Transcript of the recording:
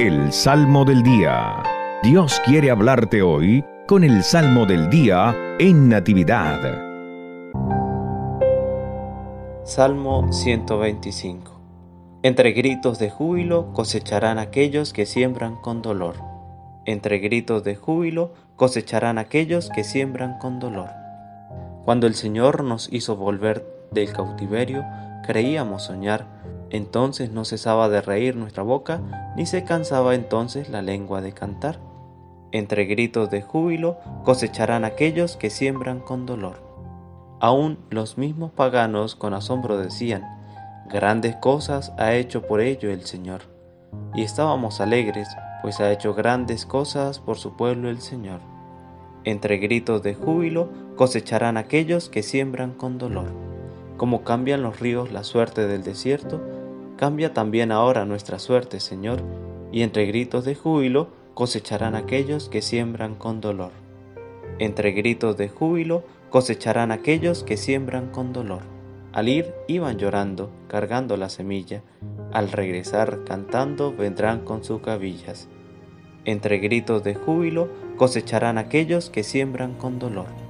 El Salmo del Día. Dios quiere hablarte hoy con el Salmo del Día en Natividad. Salmo 125. Entre gritos de júbilo cosecharán aquellos que siembran con dolor. Entre gritos de júbilo cosecharán aquellos que siembran con dolor. Cuando el Señor nos hizo volver del cautiverio, creíamos soñar. Entonces no cesaba de reír nuestra boca, ni se cansaba entonces la lengua de cantar. Entre gritos de júbilo cosecharán aquellos que siembran con dolor. Aún los mismos paganos con asombro decían: grandes cosas ha hecho por ello el Señor. Y estábamos alegres, pues ha hecho grandes cosas por su pueblo el Señor. Entre gritos de júbilo cosecharán aquellos que siembran con dolor. Como cambian los ríos la suerte del desierto, cambia también ahora nuestra suerte, Señor, y entre gritos de júbilo cosecharán aquellos que siembran con dolor. Entre gritos de júbilo cosecharán aquellos que siembran con dolor. Al ir iban llorando, cargando la semilla; al regresar cantando vendrán con sus gavillas. Entre gritos de júbilo cosecharán aquellos que siembran con dolor.